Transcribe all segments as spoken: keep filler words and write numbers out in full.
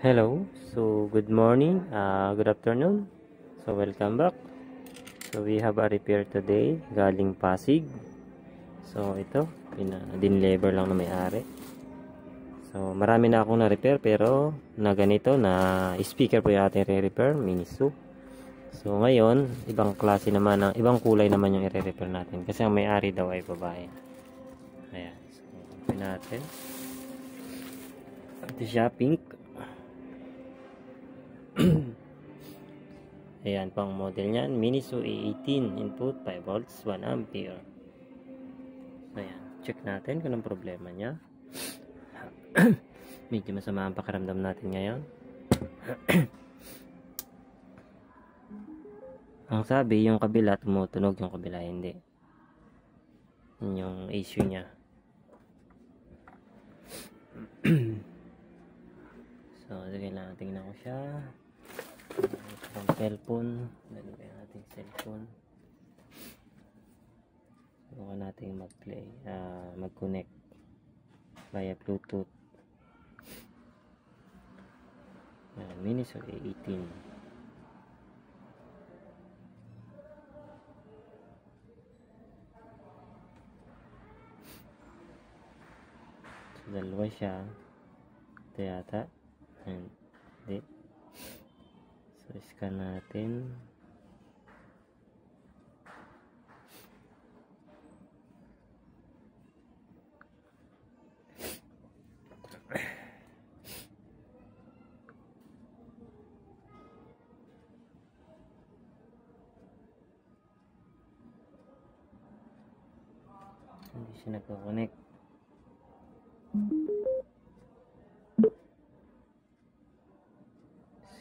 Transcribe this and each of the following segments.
Hello, so good morning, uh, good afternoon, so welcome back. So we have a repair today, galing Pasig. So ito, din-labor lang na may-ari. So marami na akong na-repair pero na ganito, na speaker po yung ating re-repair, MINISO. So ngayon, ibang klase naman, ng, ibang kulay naman yung i-repair natin kasi ang may-ari daw ay babae. Ayan, so open natin. Ito siya, pink. Ayan pang model nyan, MINISO A eighteen, input five volts, one ampere. Ayan, check natin kung anong problema nya. Medyo masama ang pakiramdam natin ngayon. Ang sabi, yung kabila tumutunog, yung kabila hindi. Yun yung issue nya. So, kailangan tingnan ko siya. Ang cellphone, ganun ba yung ating cellphone? Subukan natin mag-play, uh, mag-connect via Bluetooth. uh, MINISO A eighteen. So, dalawa siya. Ito yata. Hindi. So, scan natin. Hindi siya nagko-connect.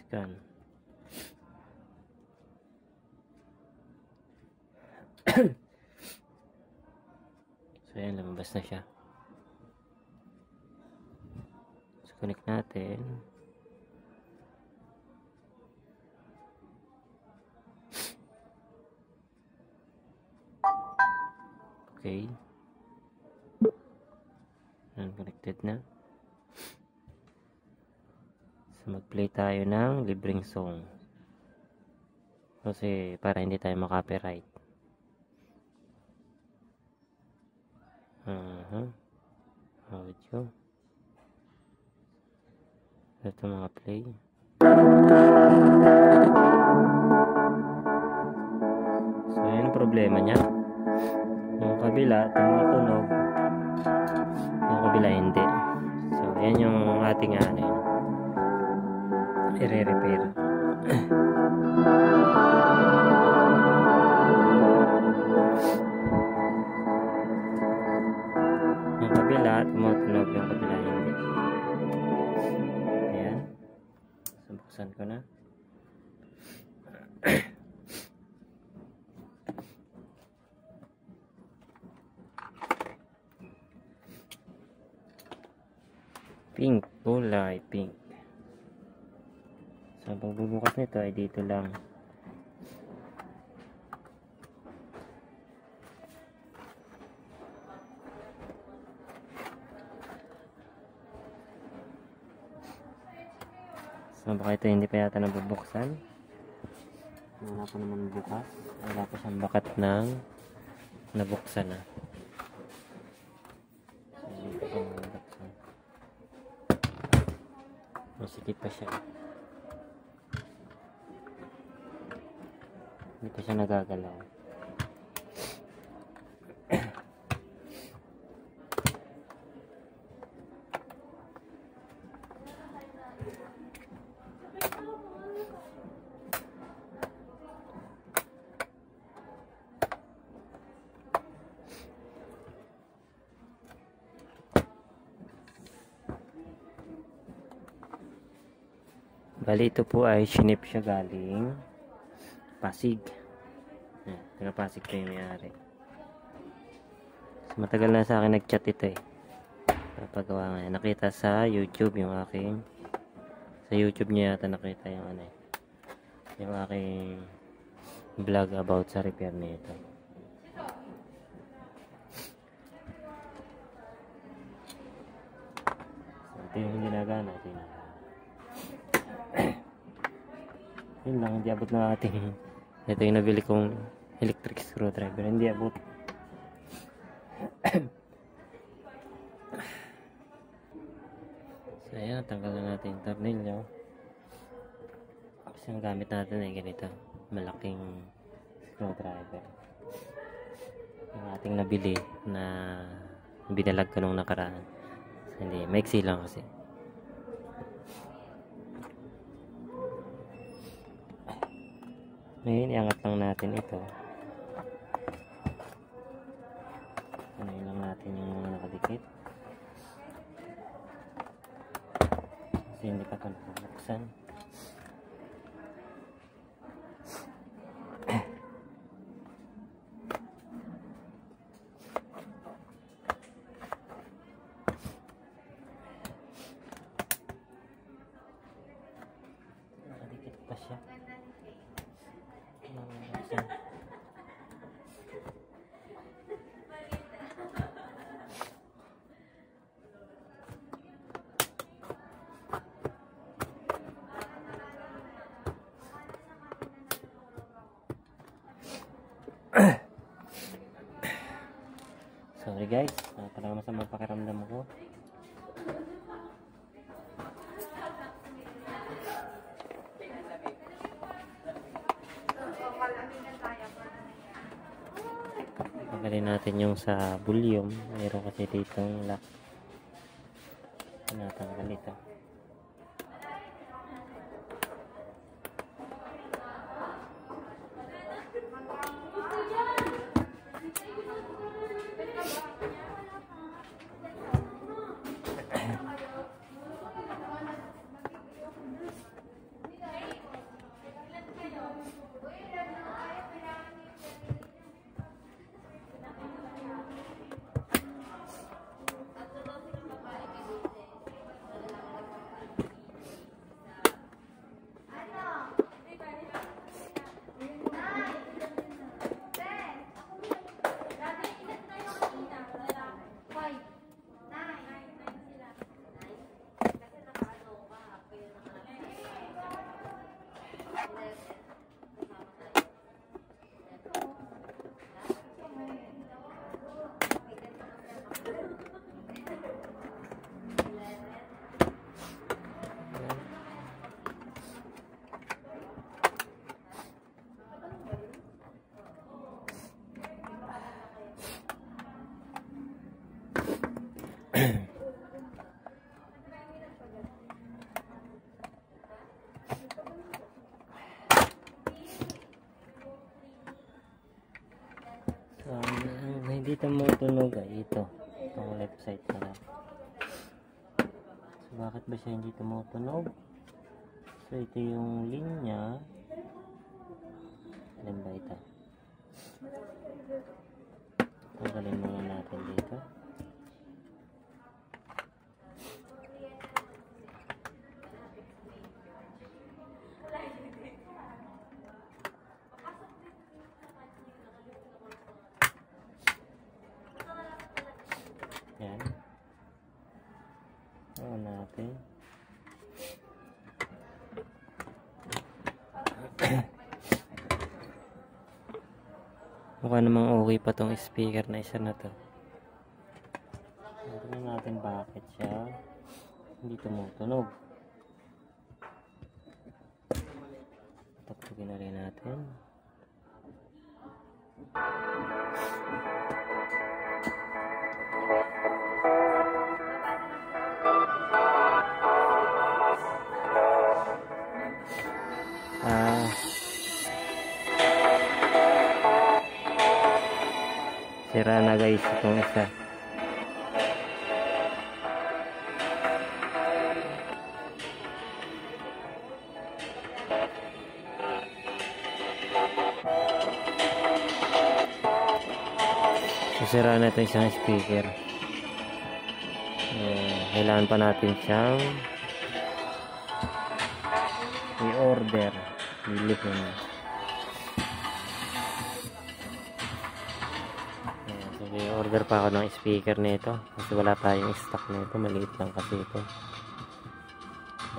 Scan. So ayan, lumabas na siya. So connect natin. Okay. Ayan, connected na. So mag-play tayo ng libreng song. Kasi para hindi tayo makopyright. Aha, audio. Ito mga play. So yun ang problema niya. Yung kabila, tumutunog. Yung kabila hindi. So yan yung ating ano yun, i-re-repair. Kabila, tumutunog yung kabila hindi. Ayan. So, buksan ko na. Pink. Kulay pink. So, pagbubukas nito ay dito lang. So baka ito hindi pa yata nabubuksan. Wala pa naman bukas. Wala pa siyang bakat ng nabuksan na. Masikip pa siya. Hindi pa siya nagagalaw. Bali, ito po ay sinip siya galing Pasig. Ayan, taga Pasig pa yung may-ari. So, matagal na sa akin nag-chat ito eh. Papagawa nga. Nakita sa YouTube yung aking, sa YouTube niya yata nakita yung ano eh, yung aking vlog about sa repair na ito. So, ito yung ginagana. Ito yung ginagana. Yun lang, hindi abot na ating. Ito yung nabili kong electric screwdriver, hindi abot. So ayan, tanggal na natin yung tornilyo. Kasi ang gamit natin ay ganito, malaking screwdriver yung ating nabili na binalag ko nung nakaraan. So hindi, maiksi lang kasi. Ngayon, iangat lang natin ito. Ngayon lang natin yung mga nakadikit. Kasi hindi pa ito nabuksan. Nakadikit pa siya. Sorry guys, napakalamas ang pakiramdam ko. Pagaling natin yung sa volume. Mayroon kasi dito yung lock. Pinatanggal ito. Dito mo tunog ay ito, itong left side na lang. So bakit ba siya hindi tumutunog? So ito yung linya. Alam ba ito? Tanggalin muna natin dito. Yan. Oo natin. Mukha namang okay pa tong speaker na isa na to. Tignan natin bakit siya hindi tumutunog. Tapusin na rin natin. Sira na guys itong isa. Sira na itong isang speaker. Eh, kailangan pa natin siyang i-order. I-lift na. Order pa ako ng speaker nito kasi wala tayong stock nito, maliit lang kasi ito.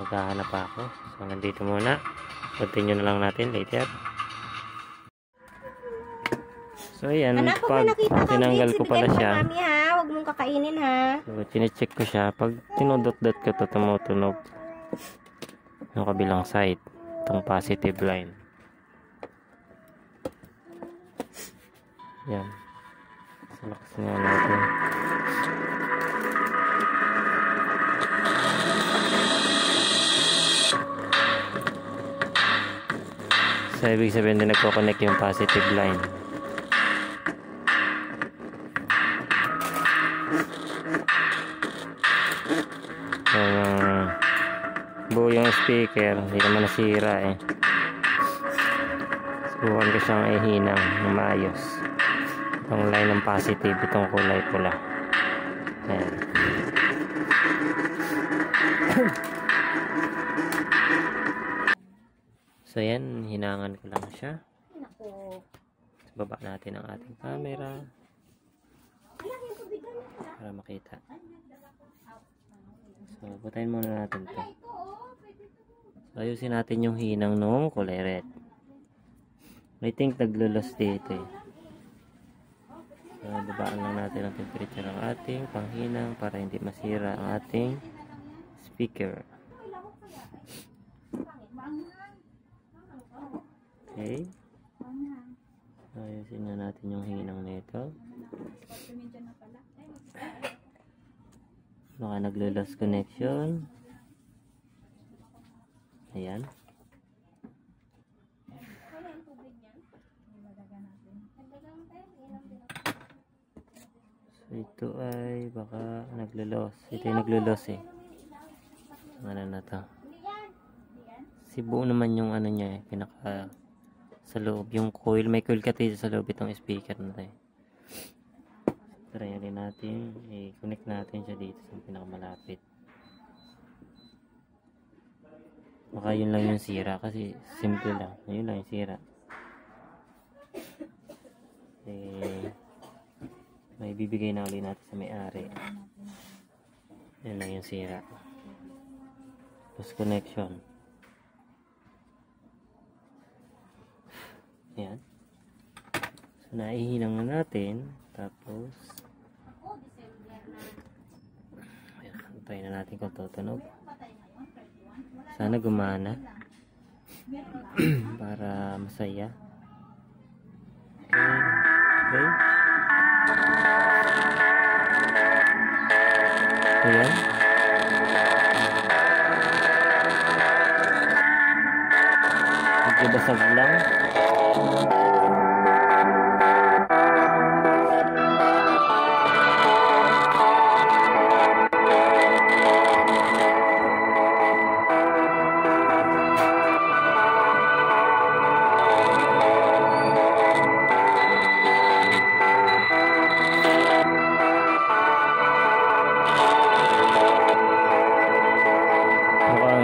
Maghahanap pa ako. So nandito muna. Continue na lang natin later. So yan, anak, pag tinanggal ko pala siya, mami, ha? Huwag mong kakainin, ha? So, chinecheck ko siya. Pag tinudot-dot ko ito, tumutunog yung kabilang side, itong positive line. Yan, salakas nga natin. So ibig sabihin din nagkoconnect yung positive line. Buo yung speaker, hindi naman nasira eh. Subukan ko siyang ihinang na maayos. Itong line ng positive, itong kulay pula. Ayan. So yan, hinangan ko lang siya. So, baba natin ang ating camera para makita. So patayin muna natin ito. So, ayusin natin yung hinang nung kulay red. I think naglulos dito eh. So babaan lang natin ang temperature ng ating panghinang para hindi masira ang ating speaker. Okay. So, ayusin na natin yung hinang nito. Baka naglulos connection. Ayan. So ito ay baka naglulos. Ito ay naglulos eh. Ano na ito? Sibuo naman yung ano niya eh. Pinaka sa loob. Yung coil. May coil kasi sa loob itong speaker natin. Try natin. I-connect natin siya dito sa pinakamalapit. Baka yun lang yung sira kasi simple lang. Yun lang yung sira. Eh, may bibigay na ulit natin sa may-ari. Yun lang yung sira. Plus connection. Ayan. So, naihinang na natin. Tapos, ayan, antayin na natin kung tutunog. Sana gumana para masaya. Okay. Ayan. Magbabasag lang.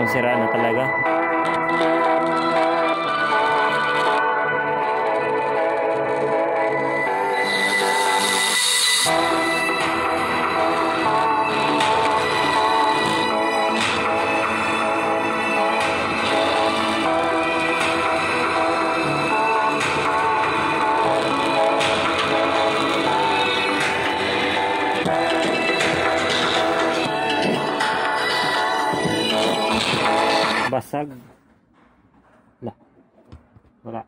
Sira na talaga. Basag lah, wala.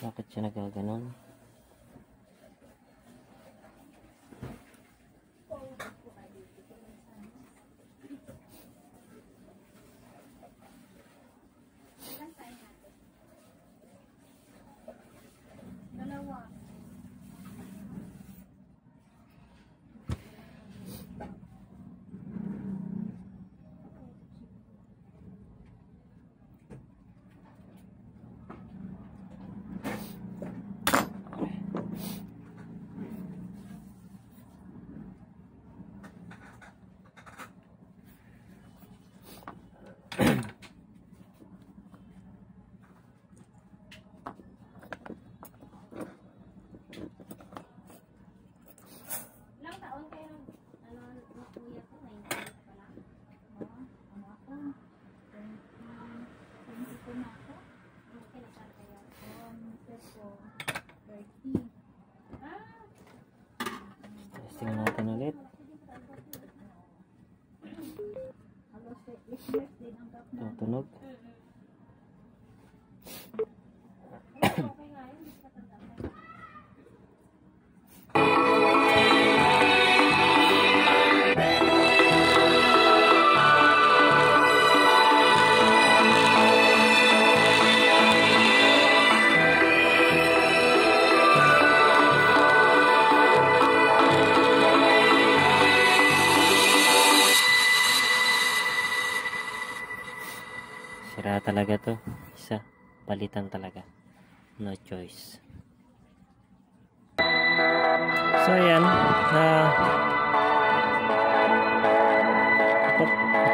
Bakit siya nagaganon? talaga to, isa, palitan talaga, no choice. So ayan, na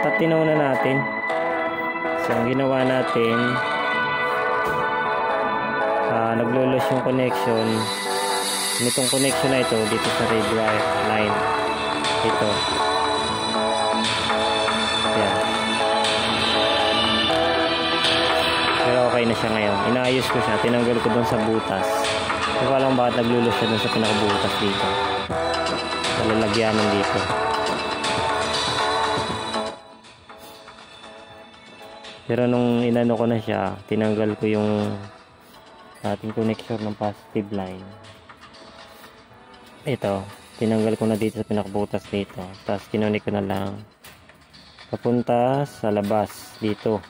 patinaw na natin. So ang ginawa natin, uh, naglo-lose yung connection nitong connection na ito dito sa red wire line dito. Ayan. Pero okay na siya ngayon, inaayos ko siya, tinanggal ko dun sa butas. Hindi ko alam bakit naglo-lose siya dun sa pinakabutas dito, sa lalagyanan dito. Pero nung inano ko na siya, tinanggal ko yung ating connector ng positive line. Ito, tinanggal ko na dito sa pinakabutas dito. Tapos kinonect ko na lang papunta sa labas dito.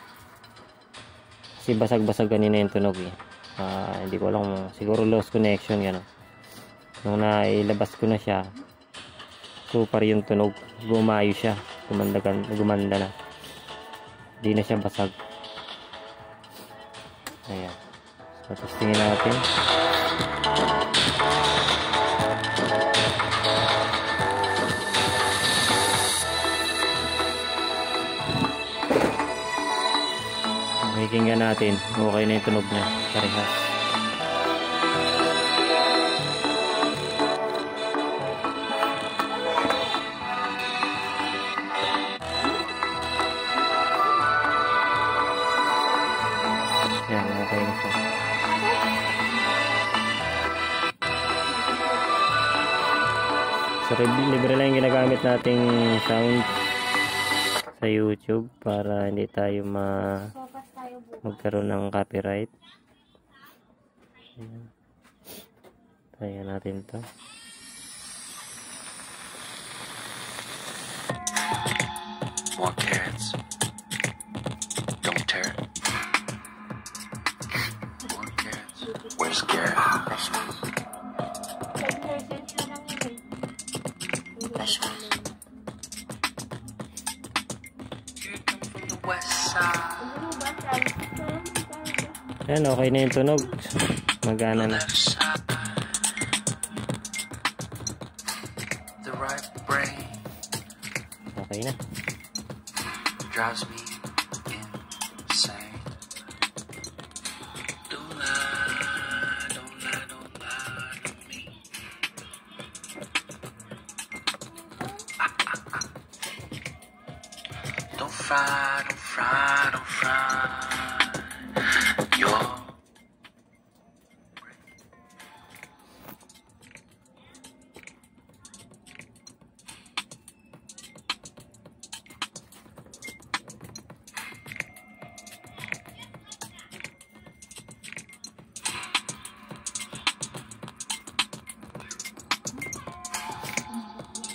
Kasi basag-basag kanina yung tunog eh. Uh, hindi ko alam, siguro lost connection gano'n. Nung nailabas ko na siya, super yung tunog. Gumayo siya, gumanda, gumanda na. Di na siya basag. Ayan. So, testingin natin. Pakinggan natin. Okay na yung tunog niya. Parehas. So, libre lang yung ginagamit nating sound sa YouTube para hindi tayo ma magkaroon ng copyright. Ayan. Taya natin to. More carrots. Don't tear it. More carrots. Where's carrot? Fresh one. Fresh one. Ayan, okay na yung tunog. Magana na. Okay na. Don't fry, don't fry, don't fry your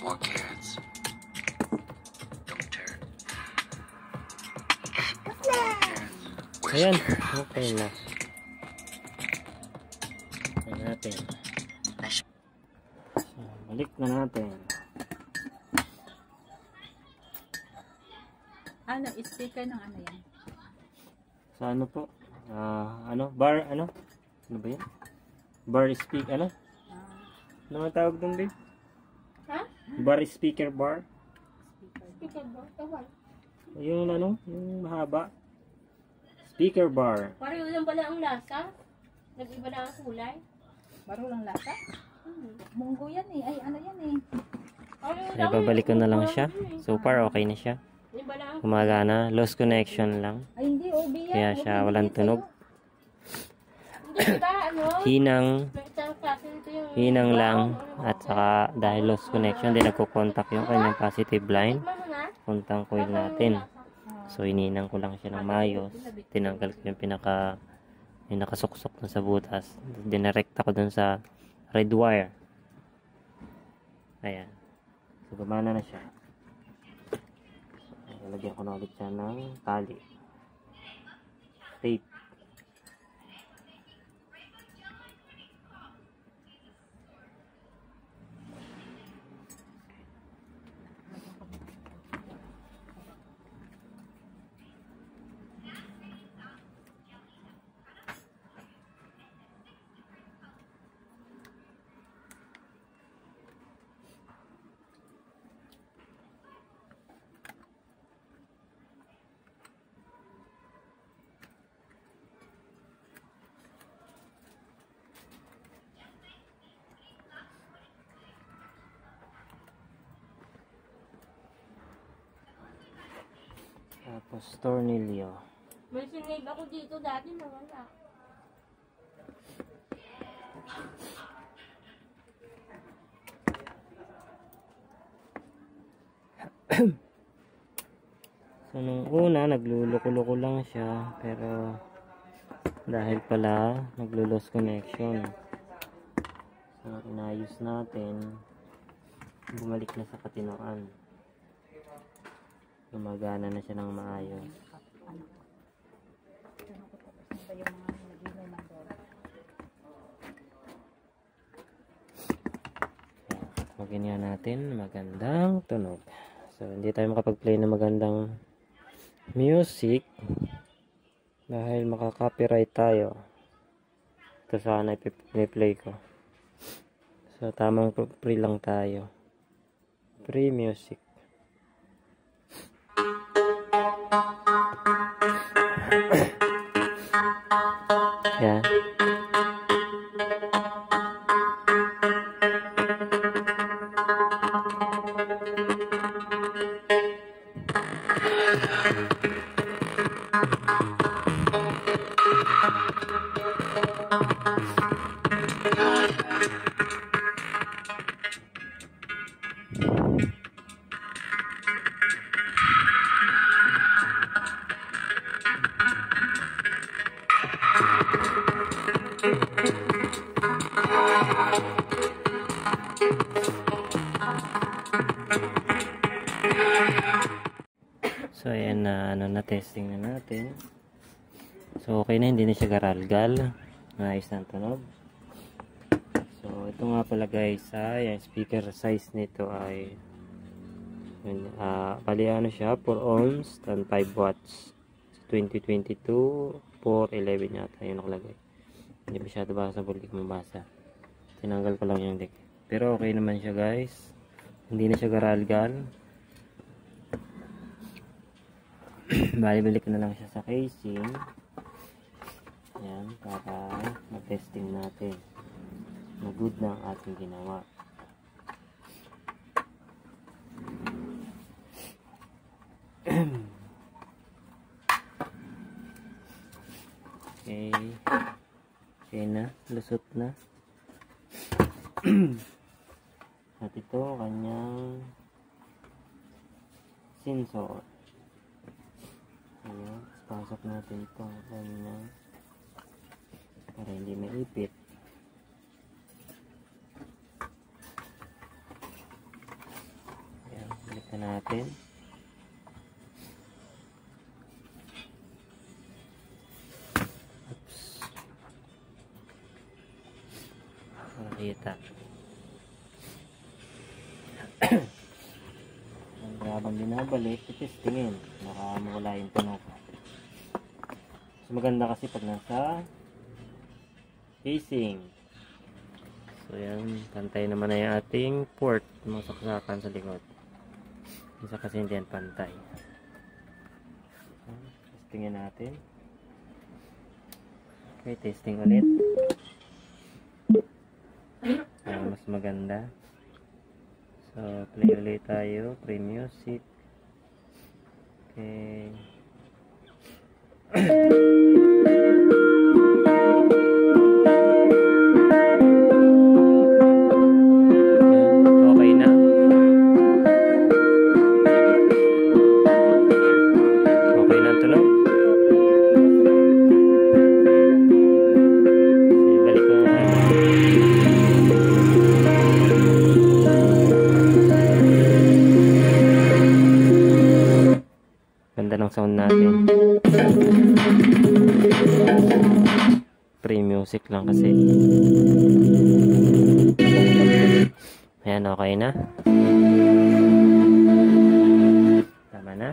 more carrots. Ayan, okay na. Balik natin. So, balik na natin. Ano, speaker ng ano yan? Sa ano po? Uh, ano? Bar, ano? Ano ba yan? Bar speak, ano? Uh, ano man tawag doon din? Ha? Bar speaker bar? Speaker bar? Tawag? Yung ano? Yung mahaba? Speaker bar. Pareho lang pala ang lasa. Nag-iba na ang kulay. Pareho lang lasa? Hmm. Munggo yan eh. Ay, ano yan eh. Ay, babalik ko na lang siya. So far, okay na siya. Kumagana. Lost connection lang. Ay, hindi. O B yan. Kaya siya walang tunog. Hinang. Hinang lang. At saka, dahil lost connection, hindi nagko-contact yung kanyang positive line. Puntang coil natin. So, ininang ko lang siya ng mayos. Tinanggal ko yung pinaka yung nakasuksok dun sa butas. Dinarekta ko dun sa red wire. Ayan. So, gumana na siya. So, lagyan ko na ulit siya ng tali. Tape. Tapos Tornilyo. May sinave ako dito dati na wala. So nung una nagluluko-luko lang siya, pero dahil pala naglo-loss connection, so inayos natin, bumalik na sa katinoan, gumagana na siya ng maayos. Magganyan natin magandang tunog. So hindi tayo makapag-play na magandang music dahil makaka-copyright tayo. Ito sana i-play ko. So tamang free lang tayo. Free music. Yan. So ayan na, ano na, testing na natin. So okay na, hindi na siya garalgal, naayos na ang tunog. So ito nga pala guys, ay speaker size nito ay uh, pali ano siya, four ohms and five watts. So, twenty twenty-two four eleven yata yung nakalagay, hindi masyado basa, hindi ko mabasa, tinanggal ko lang yung deck, pero okay naman siya guys, hindi na siya garalgal. Balik-balik na lang siya sa casing. Ayan, para matesting natin na good na ang ating ginawa. Okay. Okay na, lusot na. At ito, kanyang sensor. Ayan, pasok natin ito na, para hindi maipit. Ayan, balik na natin. Oops, nakita. Habang binabalik, itistingin, baka mawala yung tunog. So maganda kasi pag nasa casing. So yan, pantay naman na yung ating port, mga saksakan sa likod, isa kasi hindi yan pantay. So, testingin natin. Okay, testing ulit. So, mas maganda. So, play ulit tayo, play music. Okay. Okay na. Okay na ang tunog. Balik ko na. Ng sound natin, free music lang kasi. Ayan, okay na, tama na.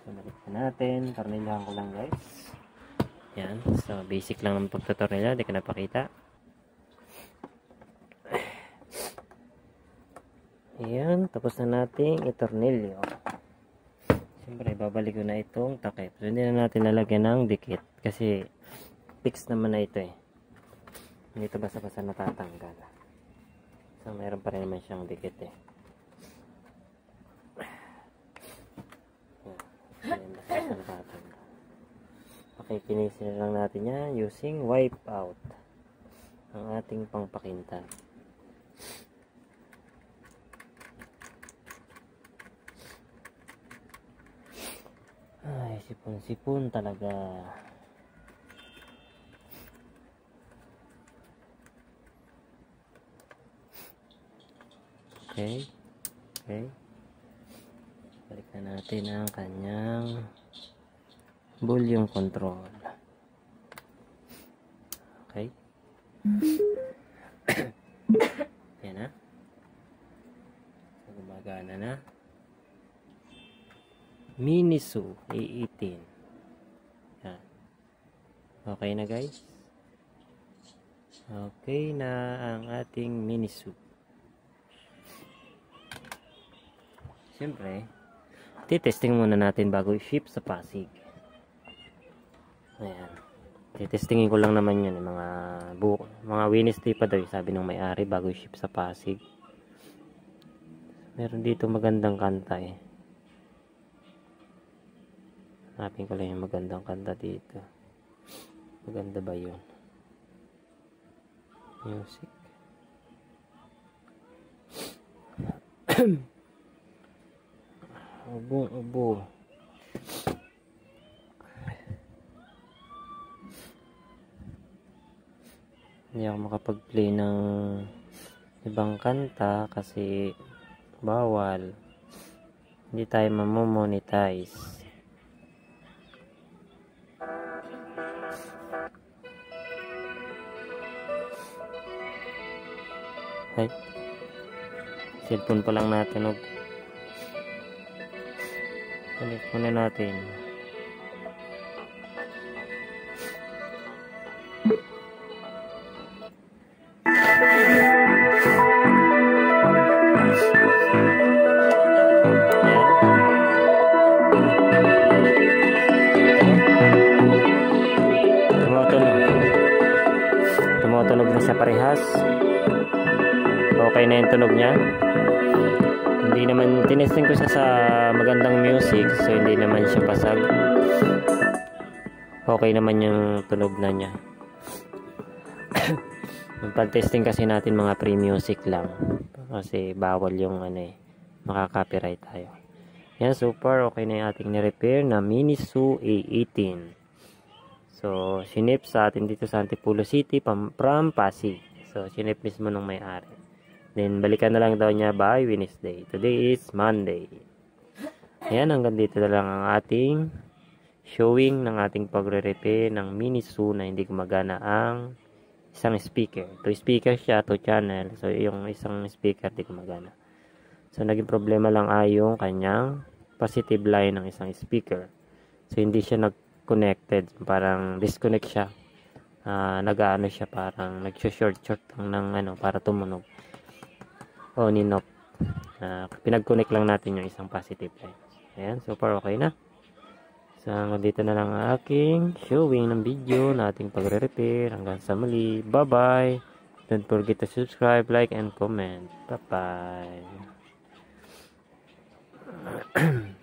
So balik na natin, tornilyohan ko lang guys. Ayan, so basic lang ng pagtatornilyo, di ka napakita. Ayan, tapos na natin itornilyo. Siyempre, babalik ko na itong takip. So, hindi na natin lalagyan ng dikit kasi fix naman na ito eh. Hindi ito basta-basta natatanggal. So, mayroon pa rin naman siyang dikit eh. kesempatan. Oke, kini silang natinnya using wipeout ang ating pangpakinta. Ay, sipon-sipon talaga. Oke, oke. Balikan natin ang kanyang volume control. Oke. Ayan na. So, gumagana na. MINISO A eighteen. Ayan. Okay na, guys. Okay na ang ating MINISO. Siyempre, titesting muna natin bago i-ship sa Pasig. Ayan. Titestingin ko lang naman yun. Mga buo, mga Wednesday pa daw, sabi ng may-ari, bago i-ship sa Pasig. Meron dito magandang kanta eh. Hanapin ko lang yung magandang kanta dito. Maganda ba yun? Music. Ubo, ubo. Hindi ako makapag-play ng ibang kanta kasi bawal. Hindi tayo mamomonetize. Ay, cellphone pa lang natin. Huwag balik muna natin. Tumutunog. Tumutunog na siya parehas. Okay na yung tunog niya. Hindi naman, tinesting ko siya sa magandang music, so hindi naman siya pasag. Okay naman yung tunog na niya. Pag-testing kasi natin mga pre-music lang. Kasi bawal yung ano eh, makaka-copyright tayo. Yan, so far okay na yung ating ni-repair na MINISO A eighteen. So, sinip sa atin dito sa Antipolo City, from Pasig. So, sinip mismo nung may-ari. Then, balikan na lang daw niya by Wednesday. Today is Monday. Ayan, hanggang dito na lang ang ating showing ng ating pagre-repair ng MINISO na hindi gumagana ang isang speaker. Two speaker siya, two channel. So, yung isang speaker hindi gumagana. So, naging problema lang ay yung kanyang positive line ng isang speaker. So, hindi siya nag-connected. Parang disconnect siya. Uh, Nag-ano siya, parang nag-short-short lang ng ano, para tumunog. On and off. Uh, pinag-connect lang natin yung isang positive line. Ayan, so far okay na. So, dito na lang ang aking showing ng video na ating pagre-repair. Hanggang sa muli. Bye-bye. Don't forget to subscribe, like, and comment. Bye-bye.